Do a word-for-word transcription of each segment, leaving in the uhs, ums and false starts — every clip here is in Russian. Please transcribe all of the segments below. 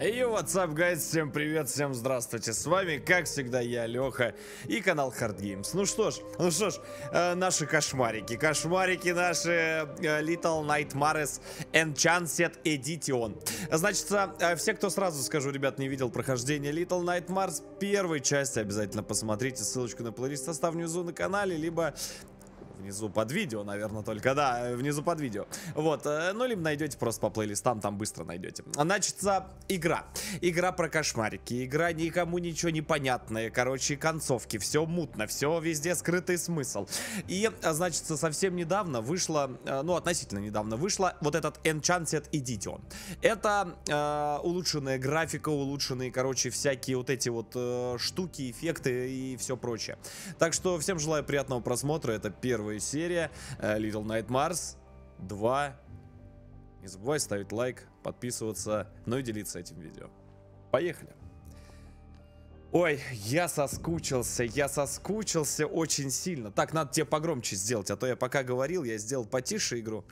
Hey, what's up, guys? Всем привет, всем здравствуйте. С вами, как всегда, я, Лёха, и канал Hard Games. Ну что ж, ну что ж, э, наши кошмарики, кошмарики наши э, Little Nightmares Enhanced Edition. Значит, э, все, кто сразу скажу, ребят, не видел прохождение Little Nightmares первой части, обязательно посмотрите, ссылочку на плейлист оставлю внизу на канале, либо... внизу под видео, наверное, только, да, внизу под видео. Вот, ну, либо найдете просто по плейлистам, там быстро найдете. Значит, игра. Игра про кошмарики, игра никому ничего не понятная, короче, концовки, все мутно, все везде скрытый смысл. И, значит, совсем недавно вышла, ну, относительно недавно вышла вот этот Enhanced Edition. Это э, улучшенная графика, улучшенные, короче, всякие вот эти вот э, штуки, эффекты и все прочее. Так что всем желаю приятного просмотра, это первый серия Little Nightmares два. Не забывай ставить лайк, подписываться, ну и делиться этим видео. Поехали. Ой, я соскучился, я соскучился очень сильно. Так, надо тебе погромче сделать, а то я пока говорил, я сделал потише игру.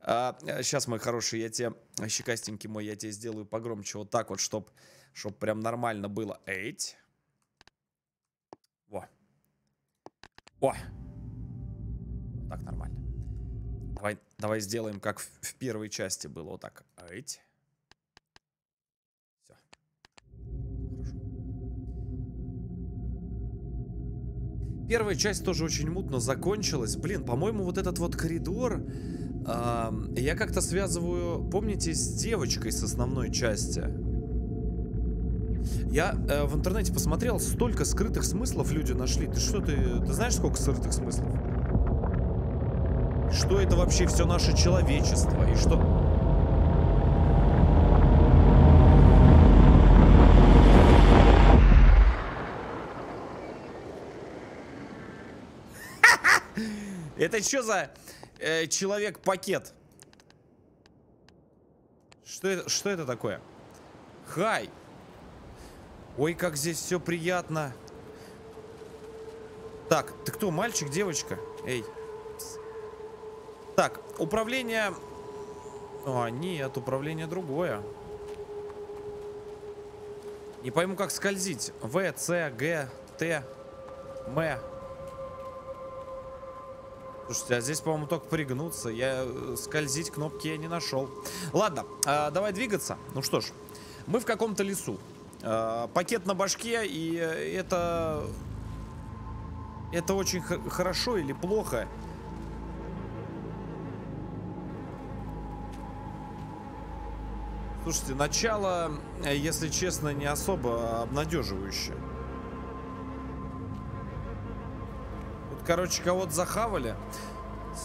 А, сейчас, мой хороший, я тебе, щекастенький мой, я тебе сделаю погромче вот так вот, чтоб, чтоб прям нормально было. Эть. Во. О. Так, нормально. Давай, давай сделаем, как в, в первой части было. Вот так. Эть. Все. Хорошо. Первая часть тоже очень мутно закончилась. Блин, по-моему, вот этот вот коридор... Э, я как-то связываю, помните, с девочкой с основной части. Я э, в интернете посмотрел, столько скрытых смыслов люди нашли. Ты что, ты, ты знаешь, сколько скрытых смыслов? Что это вообще все наше человечество? И что... Это что за э, человек-пакет? Что это, что это такое? Хай! Ой, как здесь все приятно. Так, ты кто, мальчик, девочка? Эй. Так, управление... А, нет, управление другое. Не пойму, как скользить. В, С, Г, Т, М. Слушайте, а здесь, по-моему, только пригнуться. Я скользить кнопки я не нашел. Ладно, э, давай двигаться. Ну что ж, мы в каком-то лесу. Э, пакет на башке, и это... Это очень хорошо или плохо? Слушайте, начало, если честно, не особо обнадеживающее. Тут, короче, кого-то захавали.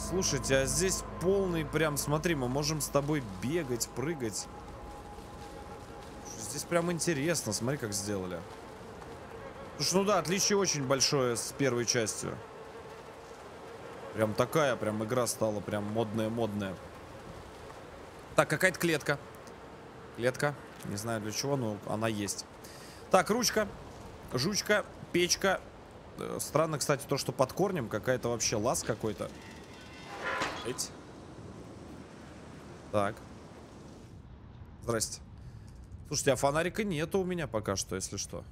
Слушайте, а здесь полный прям, смотри, мы можем с тобой бегать, прыгать. Здесь прям интересно, смотри, как сделали. Слушай, ну да, отличие очень большое с первой частью. Прям такая, прям игра стала прям модная-модная. Так, какая-то клетка. Клетка. Не знаю для чего, но она есть. Так, ручка, жучка, печка. Странно, кстати, то, что под корнем какая-то вообще лаз какой-то. Эть. Так. Здрасте. Слушайте, а фонарика нету у меня пока что, если что.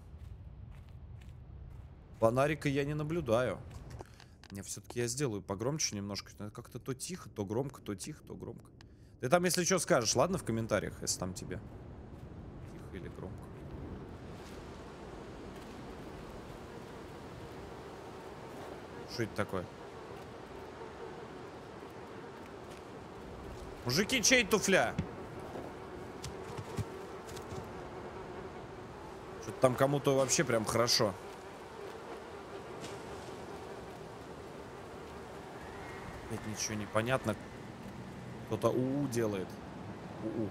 Фонарика я не наблюдаю. Мне все-таки я сделаю погромче немножко. Как-то то тихо, то громко, то тихо, то громко. Ты там, если что, скажешь, ладно, в комментариях, если там тебе тихо или громко. Что это такое? Мужики, чей туфля? Что-то там кому-то вообще прям хорошо. Опять ничего не понятно. Кто-то у-у делает. У-у.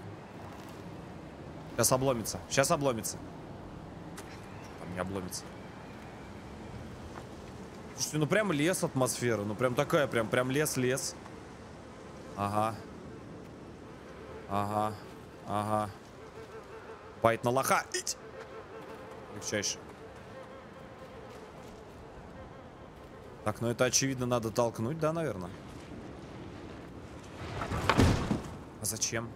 Сейчас обломится. Сейчас обломится. Там не обломится. Слушайте, ну прям лес атмосфера. Ну прям такая, прям прям лес-лес. Ага. Ага. Ага. Байт на лоха. Ить. Легчайше. Так, ну это очевидно надо толкнуть, да, наверное? А зачем?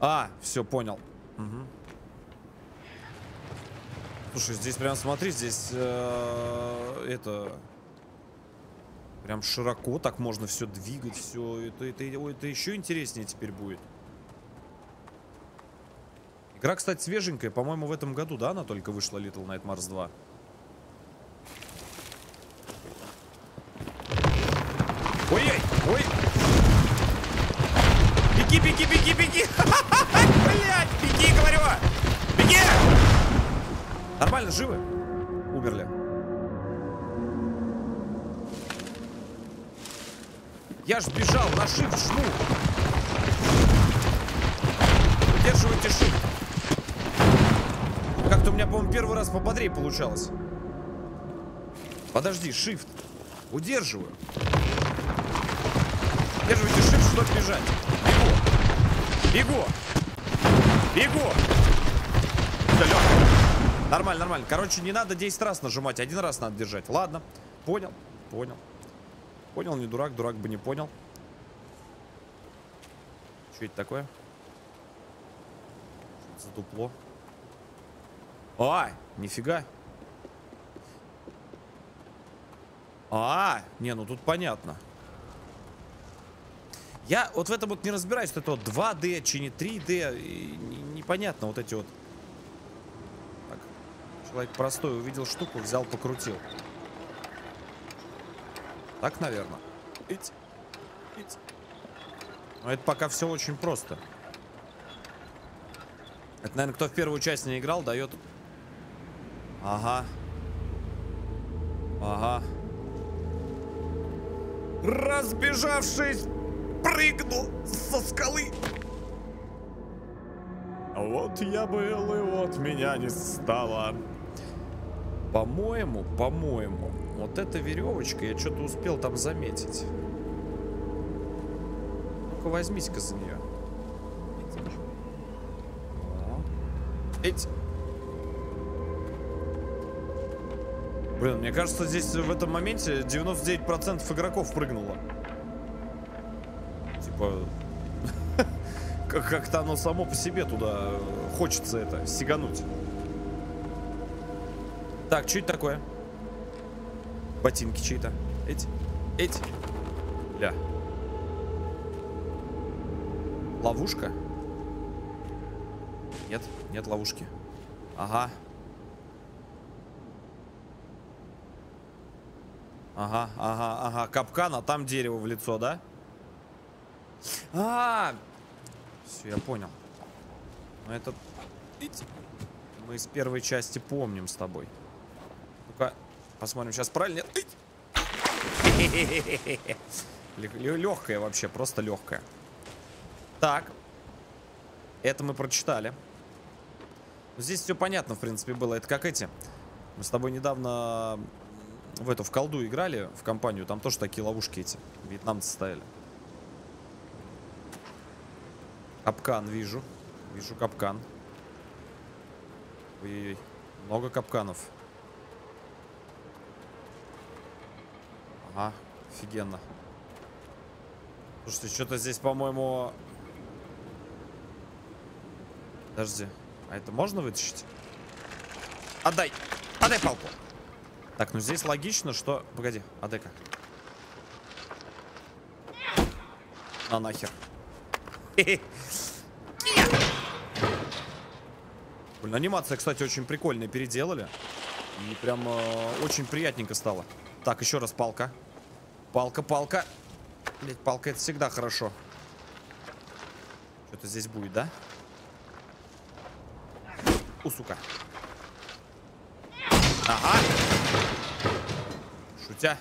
А, все, понял. Угу. Слушай, здесь прям смотри, здесь э, это прям широко, так можно все двигать, все. Это, это, это еще интереснее теперь будет. Игра, кстати, свеженькая, по-моему, в этом году, да, она только вышла, Little Nightmares два. Ой-ой! Ой! Беги, беги, беги, беги! Блять, беги, говорю! Беги! Нормально, живы? Умерли. Я ж бежал, на shift жму. Удерживайте shift. Как-то у меня, по-моему, первый раз пободрее получалось. Подожди, shift. Удерживаю. Удерживайте shift, чтобы бежать. Бегу. Бегу. Бегу. Все, легко. Нормально, нормально. Короче, не надо десять раз нажимать. Один раз надо держать. Ладно. Понял. Понял. Понял, не дурак. Дурак бы не понял. Что это такое? Что-то за дупло. А, нифига. А, не, ну тут понятно. Я вот в этом вот не разбираюсь, что это вот два дэ, чи не три дэ. И непонятно вот эти вот. Так, человек простой, увидел штуку, взял, покрутил. Так, наверное. Ить. Ить. Но это пока все очень просто. Это, наверное, кто в первую часть не играл, дает... Ага. Ага. Разбежавшись, прыгнул со скалы. Вот я был, и вот меня не стало. По-моему, по-моему, вот эта веревочка, я что-то успел там заметить. Ну-ка, возьмись-ка за нее. Эть. Блин, мне кажется, здесь в этом моменте девяносто девять процентов игроков прыгнуло. Типа, как-то оно само по себе туда хочется это, сигануть. Так, что это такое? Ботинки чьи-то. Эть, эть. Ля. Ловушка? Нет, нет ловушки. Ага. Ага, ага, ага, капкан, а там дерево в лицо, да? А-а-а! Все, я понял. Но это... Мы из первой части помним с тобой. Ну-ка, посмотрим сейчас правильно. Легкая вообще, просто легкая. Так. Это мы прочитали. Здесь все понятно, в принципе, было. Это как эти. Мы с тобой недавно... В эту, в колду играли, в компанию. Там тоже такие ловушки эти. Вьетнамцы ставили. Капкан вижу. Вижу капкан. Ой-ой-ой. Много капканов. Ага, офигенно. Слушайте, что-то здесь, по-моему... Подожди. А это можно вытащить? Отдай! Отдай палку! Так, ну здесь логично, что... Погоди, отдай-ка. На нахер. Блин, анимация, кстати, очень прикольная. Переделали. И прям э, очень приятненько стало. Так, еще раз палка. Палка, палка. Блять, палка это всегда хорошо. Что-то здесь будет, да? У, сука. Ага. Шутя.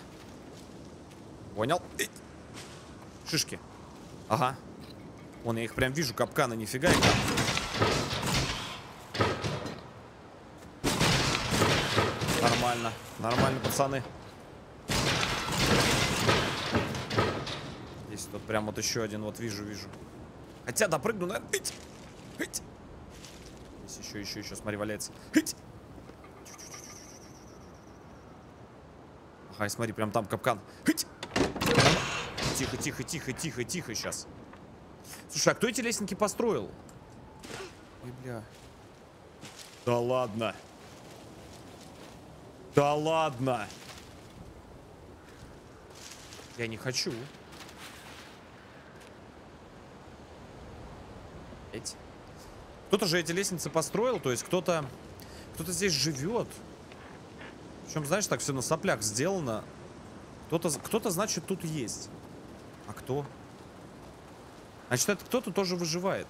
Понял. Шишки. Ага. Вон, я их прям вижу. Капканы, нифига. Нормально. Нормально, пацаны. Здесь тут прям вот еще один. Вот вижу, вижу. Хотя допрыгну, наверное. Здесь еще, еще, еще. Смотри, валяется. Ай, смотри, прям там капкан. Тихо, тихо, тихо, тихо, тихо сейчас. Слушай, а кто эти лестники построил? Ой, бля. Да ладно. Да ладно. Я не хочу. Кто-то же эти лестницы построил, то есть кто-то кто-то здесь живет. Причем, знаешь, так все на соплях сделано. Кто-то, кто-то, значит, тут есть. А кто? Значит, это кто-то тоже выживает.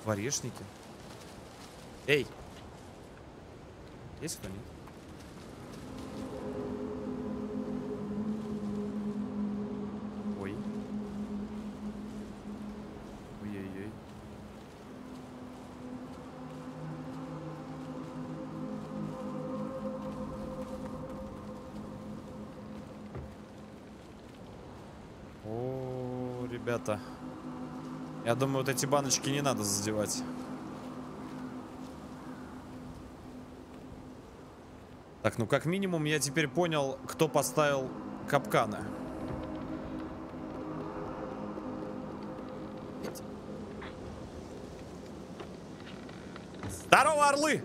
Скворечники. Эй! Есть кто-нибудь? Ребята, я думаю, вот эти баночки не надо задевать. Так, ну как минимум я теперь понял, кто поставил капканы. Здорово, орлы!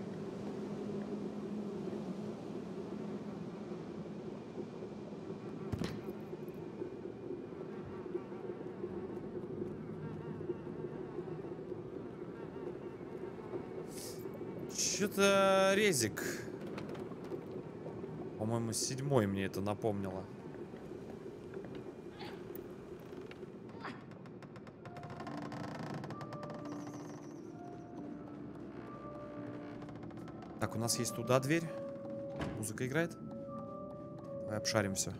Что-то резик. По-моему, седьмой мне это напомнило. Так, у нас есть туда дверь. Музыка играет. Давай обшарим все.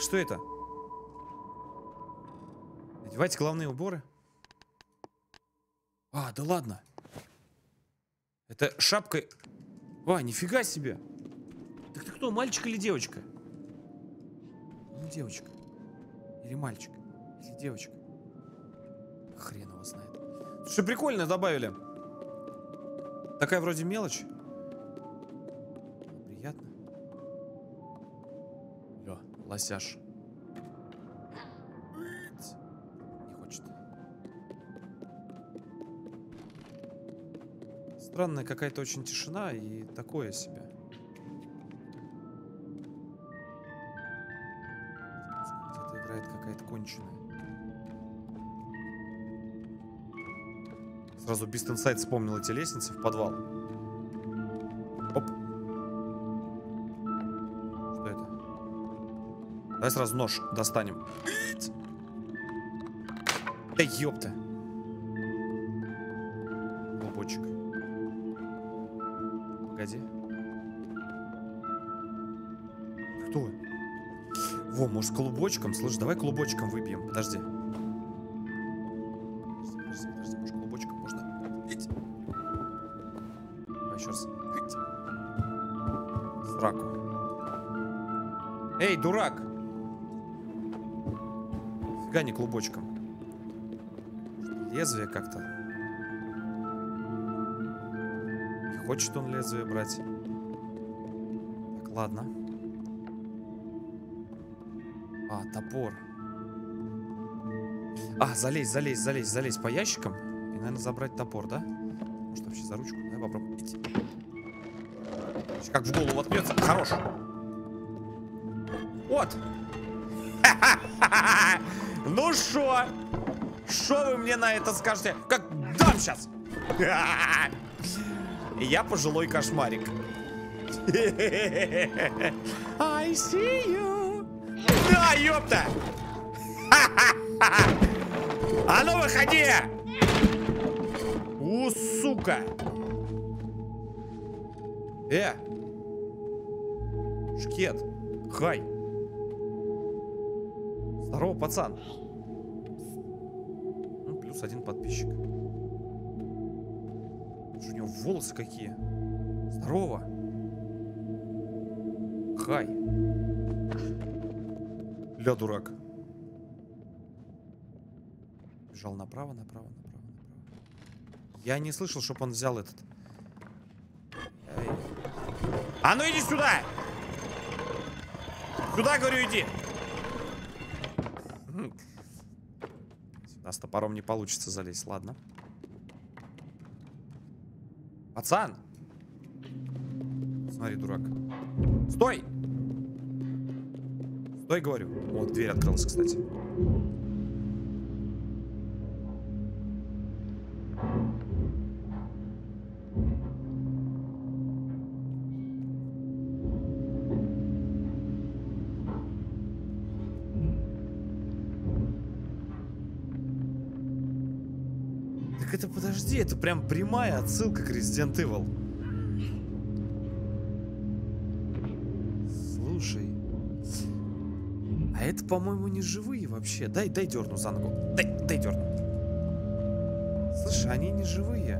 Что это? Одевайте главные уборы. А, да ладно. Это шапка. А, нифига себе. Так ты кто, мальчик или девочка? Ну, девочка. Или мальчик. Или девочка. Хрен его знает. Слушай, прикольно добавили. Такая вроде мелочь. Приятно. Лё, лосяш. Странная какая-то очень тишина и такое себе. Где-то играет какая-то конченая. Сразу Beast Inside вспомнил эти лестницы в подвал. Оп. Что это? Давай сразу нож достанем. Да ёпта. Клубочек. Погоди. Кто? Во, может, клубочком? Слышь, давай клубочком выбьем. Подожди. Подожди, подожди, может, клубочком можно? А еще раз. Сраку. Эй, дурак! Фига не клубочком. Лезвие как-то. Хочет он лезвие брать. Так, ладно. А, топор. А, залезь, залезь, залезь, залезь по ящикам. И, наверное, забрать топор, да? Может, вообще за ручку? Давай попробуем. Как в голову отпьется. Хорош. Вот. Ну шо? Шо вы мне на это скажете? Как дам сейчас? Я пожилой кошмарик. I see you. Да, ёпта! А ну, выходи! У, сука! Э! Шкет! Хай! Здорово, пацан! Ну, плюс один подписчик. У него волосы какие. Здорово. Хай. Ля, дурак. Бежал направо, направо, направо, направо. Я не слышал, чтобы он взял этот. Эй. А ну иди сюда! Куда, говорю, иди? У нас топором не получится залезть, ладно. Пацан! Смотри, дурак. Стой! Стой, говорю. Вот, дверь открылась, кстати. Так это, подожди, это прям прямая отсылка к Resident Evil. Слушай. А это, по-моему, не живые вообще. Дай, дай дерну за ногу. Дай, дай дерну. Слушай, они не живые.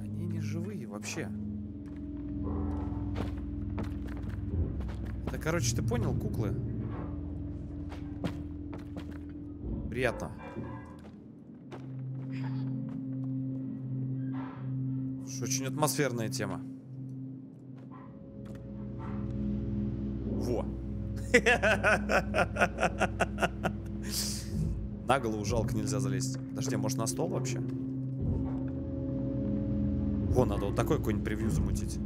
Они не живые вообще. Да, короче, ты понял, куклы? Приятно. Очень атмосферная тема. Во. На голову жалко, нельзя залезть. Подожди, может на стол вообще? Во, надо вот такой какой-нибудь превью замутить.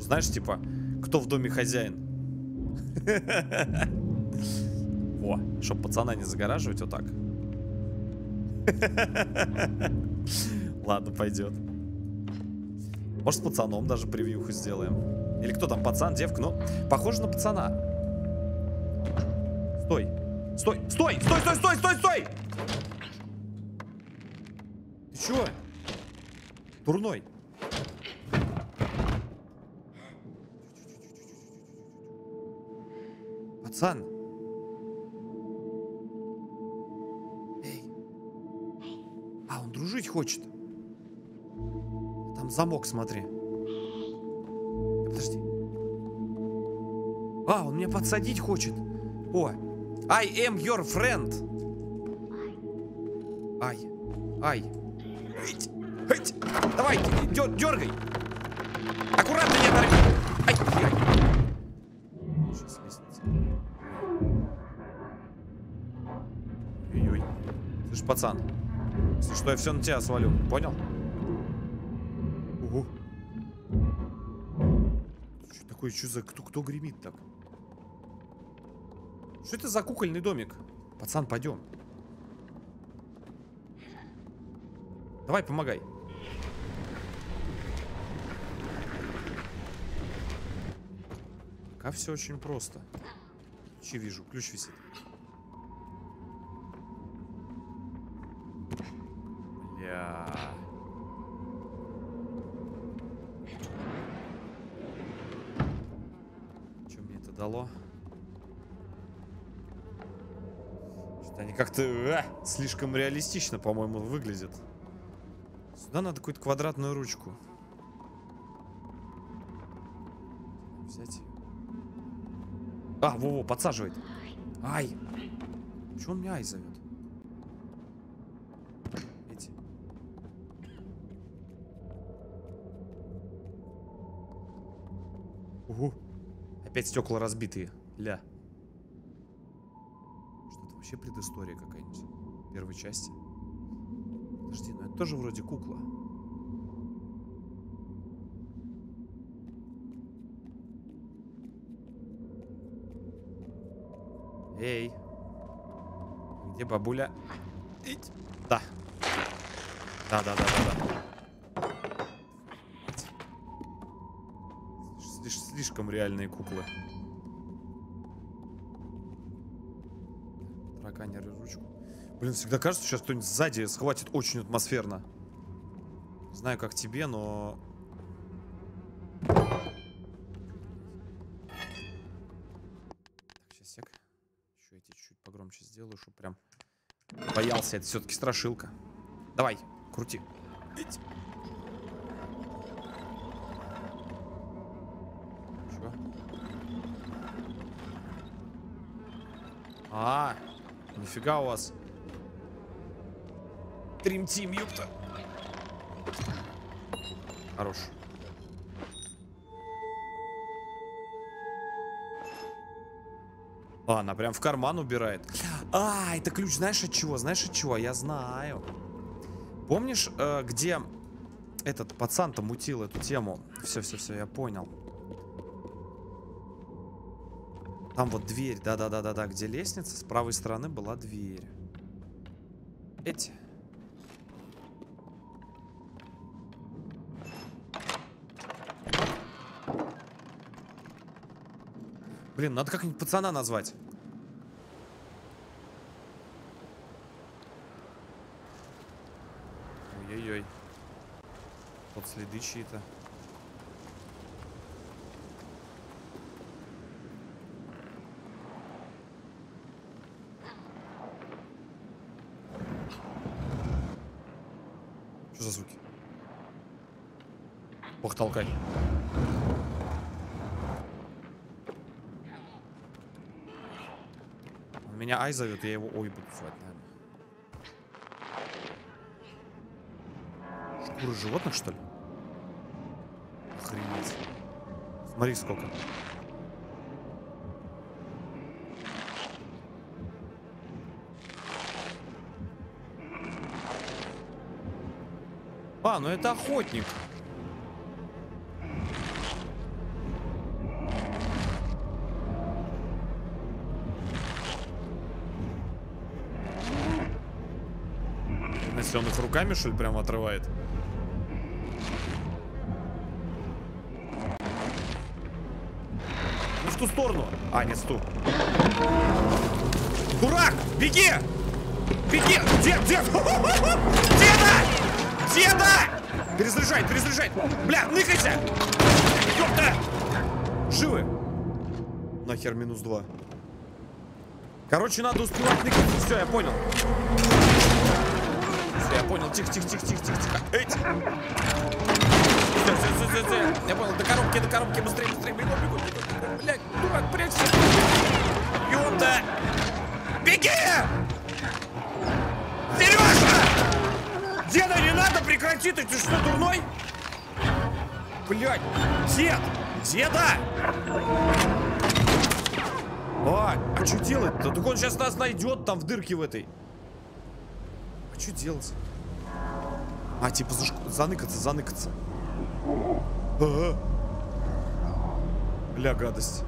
Знаешь, типа, кто в доме хозяин? Во, чтоб пацана не загораживать, вот так. Ладно, пойдет. Может, с пацаном даже превьюху сделаем. Или кто там, пацан, девка, но похоже на пацана. Стой, стой, стой, стой, стой, стой, стой, стой! Ты чего? Дурной. Пацан. Жить хочет. Там замок, смотри. Подожди. А, он меня подсадить хочет. О, I am your friend. Ай, ай. Эть, эть. Давай, дер, дергай. Аккуратно, не оторви. Ай, ай. Сейчас лестница. Ой-ой. Слышь, пацан. Если что, я все на тебя свалю. Понял? Ого. Что такое? Что за... Кто, кто гремит так? Что это за кукольный домик? Пацан, пойдем. Давай, помогай. Пока все очень просто. Ключи вижу. Ключ висит. Что мне это дало? Что-то они как-то а, слишком реалистично, по-моему, выглядят. Сюда надо какую-то квадратную ручку взять. А, во-во, подсаживает. Ай! Чего он меня ай зовет? Угу. Опять стекла разбитые. Ля. Что-то вообще предыстория какая-нибудь. Первой части. Подожди, ну это тоже вроде кукла. Эй. Где бабуля? Ить. Да. Да, да, да, да, да. Слишком реальные куклы. Тараканеры ручку. Блин, всегда кажется, что сейчас кто-нибудь сзади схватит, очень атмосферно. Не знаю, как тебе, но... Так, сейчас сек. Еще эти чуть-чуть погромче сделаю, чтобы прям... Боялся, это все-таки страшилка. Давай, крути. Идь. А, нифига у вас. Трим-тим, ёпта. Хорош. А, она прям в карман убирает. А, это ключ, знаешь от чего? Знаешь от чего? Я знаю. Помнишь, где этот пацан-то мутил эту тему? Все, все, все, я понял. Там вот дверь, да-да-да-да-да, где лестница, с правой стороны была дверь. Эти. Блин, надо как-нибудь пацана назвать. Ой-ой-ой. Вот следы чьи-то. Что за звуки? Ох, толкай. Меня Ай зовет, я его Ой буду звать, наверное. Шкуры животных, что ли? Охренеть. Смотри, сколько. А, ну это охотник. Он их руками, что ли, прям отрывает? Ну, в ту сторону. А, нет, в ту. Дурак! Беги! Беги! Дед! Дед! Деда! Деда! Перезаряжай! Перезаряжай! Бля, ныкайся! Ёпта! Живы! Нахер минус два. Короче, надо успевать ныкаться. Все, я понял. Я понял, тихо, тихо, тихо, тихо, тихо, тихо. Эй! Я понял, до коробки, до коробки, быстрее, быстрее, бегу, бегу, бегу. Блядь, дурак, прячься. Ёпта! Беги! Сережа! Деда, не надо, прекрати ты, ты что, дурной? Блядь, дед! Деда! А, а что делать-то? Так он сейчас нас найдет там в дырке в этой. Что делать? А, типа зашку... заныкаться, заныкаться. А-а-а. Бля, гадость.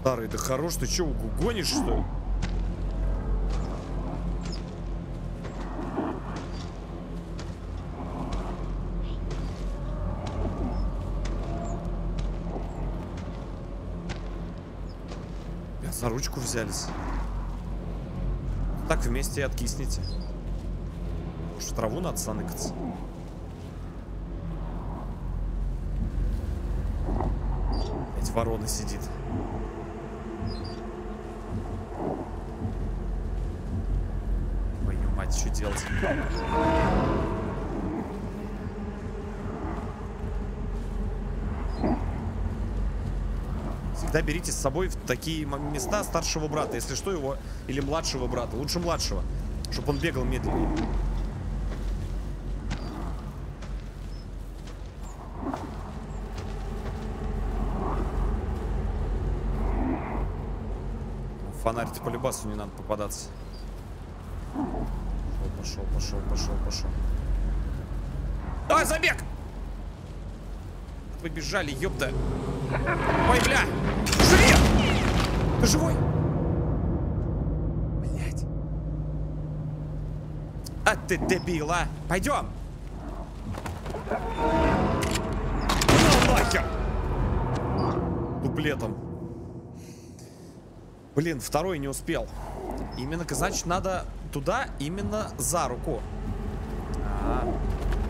Старый, да хорош, ты че, угонишь, что ли? Бля, за ручку взялись. Так вместе и откисните. Что, траву надо заныкаться? Эти вороны сидит. Мою мать, что делать? Да, берите с собой в такие места старшего брата, если что, его, или младшего брата. Лучше младшего, чтобы он бегал медленнее. Фонарь-то по любасу не надо попадаться. Пошел, пошел, пошел, пошел. Давай, забег! Побежали, ёпта. Ой, бля! Живи! Ты живой? Блять. А ты дебила! Пойдем! Ну нахер! Дуплетом. Блин, второй не успел. Именно, значит, надо туда именно за руку. А -а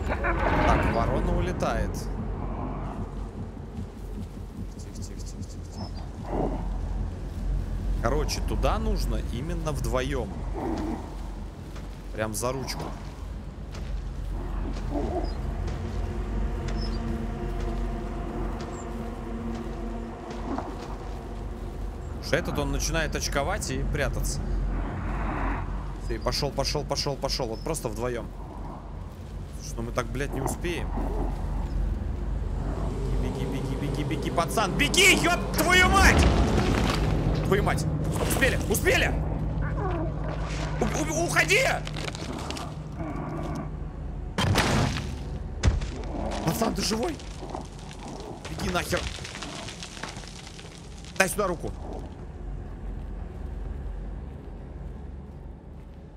-а. Так, ворона улетает. Короче, туда нужно именно вдвоем. Прям за ручку. Уж этот он начинает очковать и прятаться. И пошел, пошел, пошел, пошел. Вот просто вдвоем. Что мы так, блядь, не успеем. Беги, беги, беги, беги, пацан, беги, ёб твою мать! Твою мать! Успели, успели! У- у- уходи! Пацан, ты живой? Беги нахер! Дай сюда руку!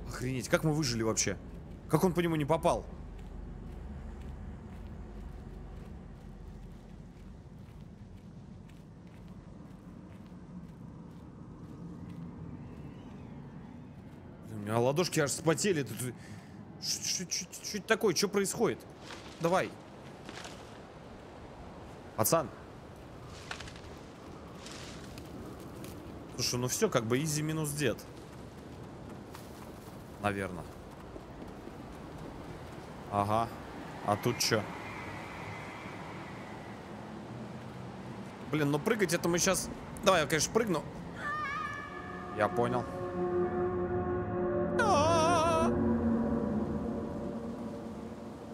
Охренеть, как мы выжили вообще? Как он по нему не попал? А ладошки аж вспотели. Что это такое? Что происходит? Давай. Пацан. Слушай, ну все, как бы изи минус дед. Наверное. Ага. А тут что? Блин, ну прыгать это мы сейчас... Давай я, конечно, прыгну. Я понял.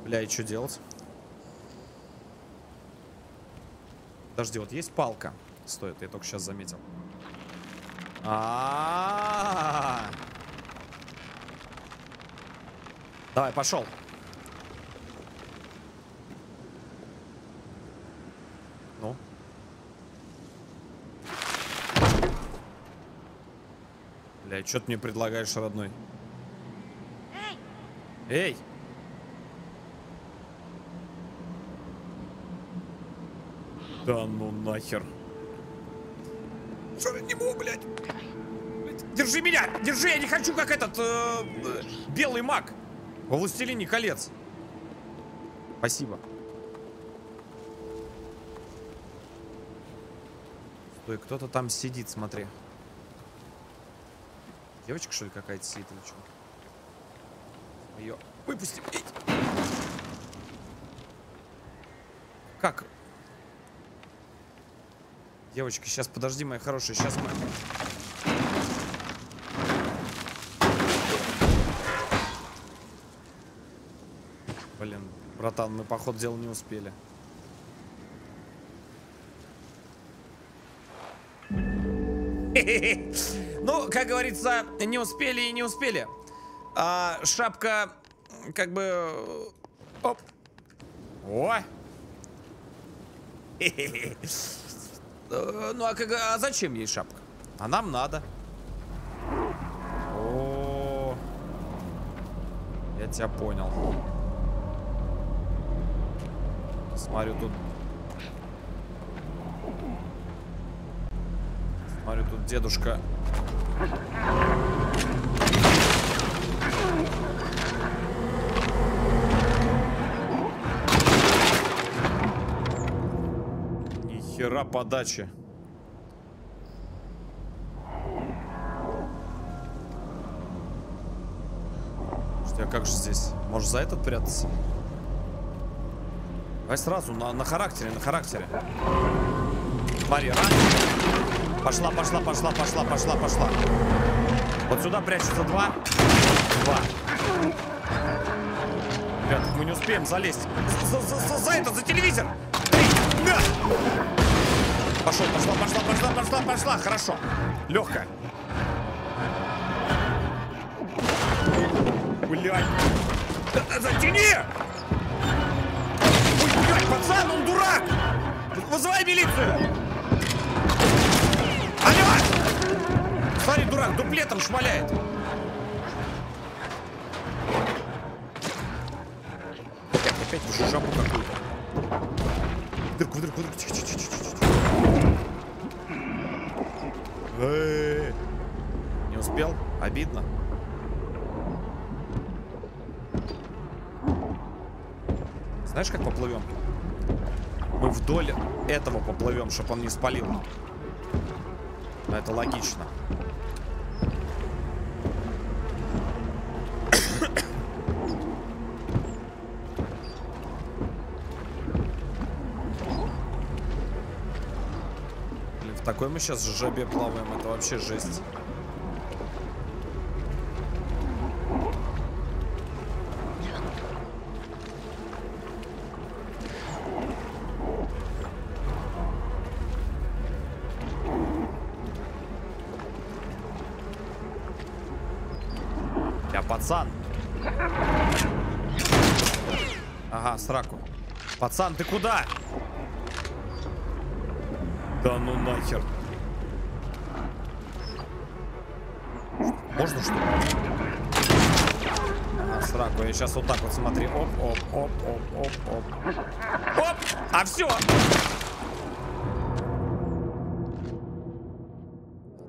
Бля, и что делать? Подожди, вот есть палка. Стоит, я только сейчас заметил. А-а-а-а! Давай, пошел. Ну. Бля, что ты мне предлагаешь, родной? Эй! Эй! Да ну нахер. Что я не могу, блядь? Держи меня! Держи! Я не хочу, как этот э, э, белый маг во Властелине колец. Спасибо. Стой, кто-то там сидит, смотри. Девочка, что ли, какая-то сидит или что? Ее выпустим. Эй. Как? Девочки, сейчас, подожди, моя хорошая, сейчас мы... Блин, братан, мы, по ходу дела, не успели. Ну, как говорится, не успели и не успели. А, шапка, как бы... Оп. О! Ну а, как, а зачем ей шапка? А нам надо. О, я тебя понял. Смотрю тут, смотрю тут дедушка. Хера подачи. Что, а как же здесь? Может, за этот прятаться? Давай сразу, на, на характере, на характере. Смотри, раз. Пошла, пошла, пошла, пошла, пошла, пошла. Вот сюда прячется два. Два. Ребят, мы не успеем залезть. За, за, за, за этот, за телевизор! Пошел, пошла, пошла, пошла, пошла, пошла. Хорошо. Легко. Блядь. Затяни! Блядь, пацан, он дурак! Вызывай милицию! Алло! Смотри, дурак, дуплетом шмаляет. Опять, опять уже жабу какую-то. Дырку, дырку, дырку. Тихо, тихо, тихо, тихо. Не успел? Обидно. Знаешь, как поплывем? Мы вдоль этого поплывем, чтобы он не спалил. Но это логично. Какой мы сейчас в жабе плаваем, это вообще жесть. Пацан. Ага, сраку. Пацан, ты куда? Да ну нахер. Можно что ли? Ага, сраку. Я сейчас вот так вот смотри. Оп, оп, оп, оп, оп, оп. Оп! А все!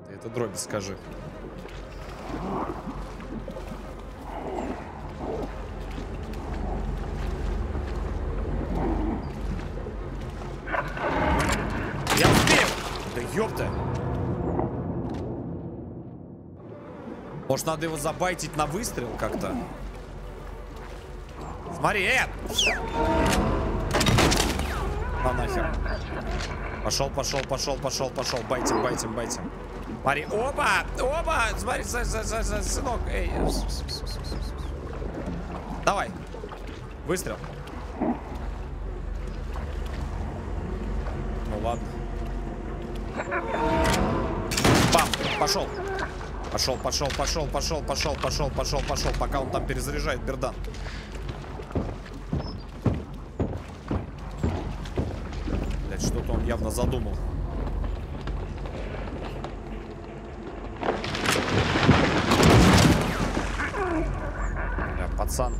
Ты это дроби скажи. Ёпта. Может, надо его забайтить на выстрел как-то? Смотри, э! А нахер. Пошел, пошел, пошел, пошел, пошел. Байтим, байтим, байтим. Смотри, опа! Опа! Смотри, сынок. Эй. Давай. Выстрел. Ну ладно. Бам! Пошел! Пошел, пошел, пошел, пошел, пошел, пошел, пошел, пошел, пока он там перезаряжает, бердан. Блять, что-то он явно задумал. Бля, пацан.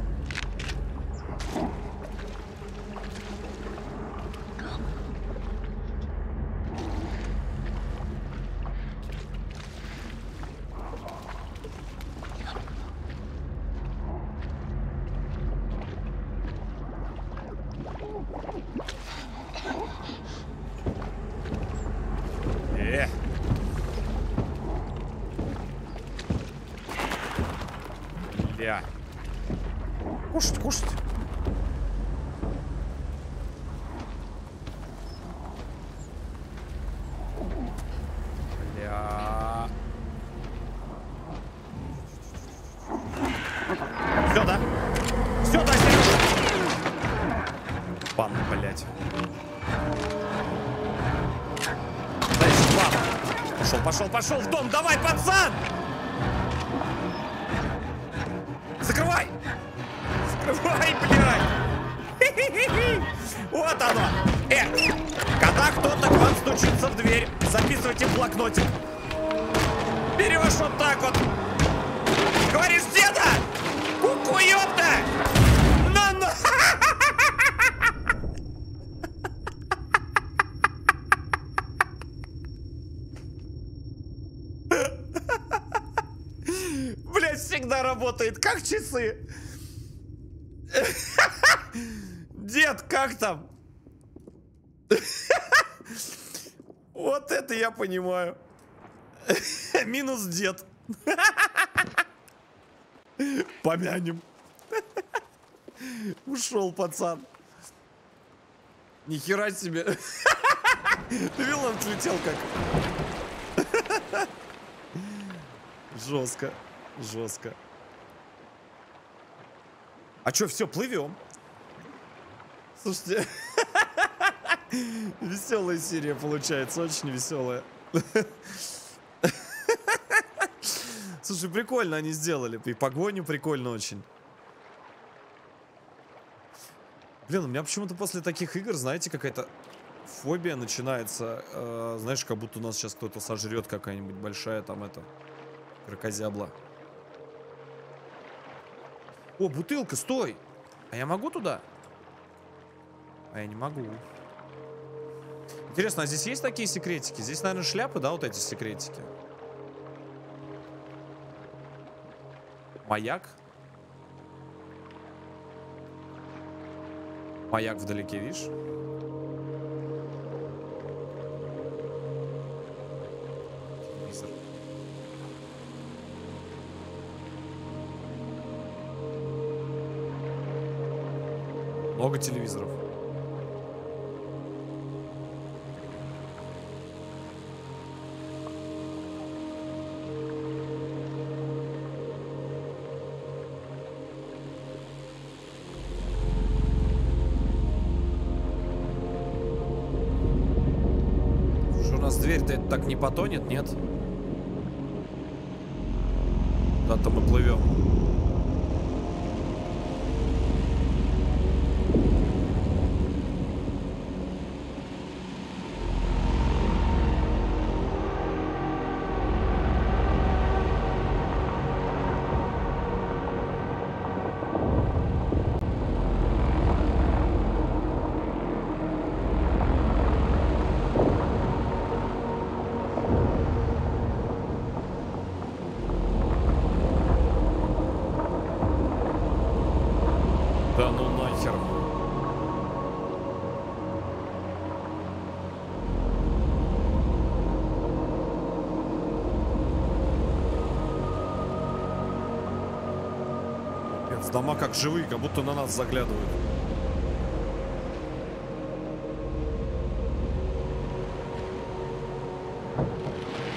Кушать, кушать. Бля. Все, да? Все, да, Сережа? Бам, блядь. Дальше, бам. Пошел, пошел, пошел в дом. Давай, пацан! Закрывай! Закрывай, блядь! Вот оно! Э! Когда кто-то к вам стучится в дверь, записывайте в блокнотик. Берешь вот так вот. Говоришь, деда! Ку-ку, ёпта! Ну-ну! Блядь, всегда работает, как часы. Дед, как там? Вот это я понимаю. Минус дед. Помянем. Ушел, пацан. Нихера себе. Вилан слетел как. Жестко. Жестко. А чё, все, плывем? Слушайте, веселая серия получается, очень веселая. Слушай, прикольно они сделали. И погоню прикольно очень. Блин, у меня почему-то после таких игр, знаете, какая-то фобия начинается. Э, знаешь, как будто у нас сейчас кто-то сожрет, какая-нибудь большая там это крокозябла. О, бутылка, стой! А я могу туда? А я не могу. Интересно, а здесь есть такие секретики? Здесь, наверное, шляпы, да, вот эти секретики? Маяк? Маяк вдалеке, видишь? Много телевизоров. Что у нас дверь-то это так не потонет, нет? Куда-то мы плывем. нас дома как живые, как будто на нас заглядывают.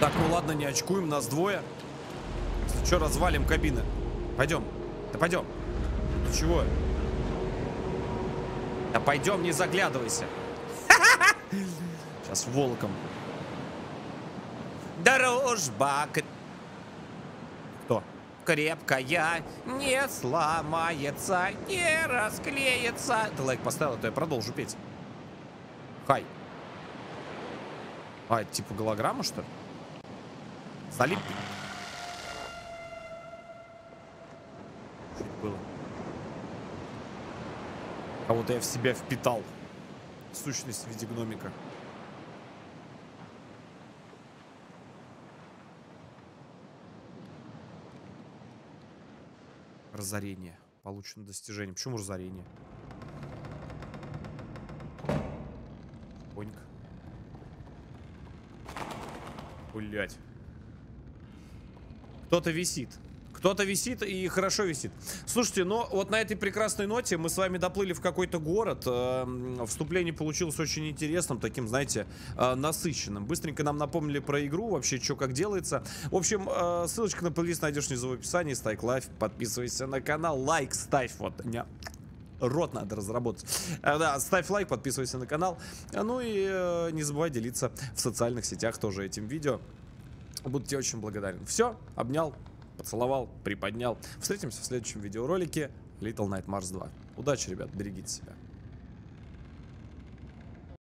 Так, ну ладно, не очкуем, нас двое. Если что, развалим кабины. Пойдем. Да пойдем. Ты чего? Да пойдем, не заглядывайся. Сейчас волком. Дорожба. Кто? Крепкая, не сломается, не расклеится. Ты лайк поставил, а то я продолжу петь. Хай. А, это типа голограмма, что ли? Солид. Что это было? Кого-то я в себя впитал. Сущность в виде гномика. Разорение. Получено достижение. Почему разорение? Понька. Блять. Кто-то висит. Кто-то висит и хорошо висит. Слушайте, но вот на этой прекрасной ноте мы с вами доплыли в какой-то город. Вступление получилось очень интересным, таким, знаете, насыщенным. Быстренько нам напомнили про игру, вообще, что как делается. В общем, ссылочка на плейлист найдешь внизу в описании. Ставь лайк, подписывайся на канал, лайк ставь. Вот, не... рот надо разработать. Да, ставь лайк, подписывайся на канал. Ну и не забывай делиться в социальных сетях тоже этим видео. Буду тебе очень благодарен. Все, обнял, поцеловал, приподнял. Встретимся в следующем видеоролике Little Nightmares два. Удачи, ребят, берегите себя.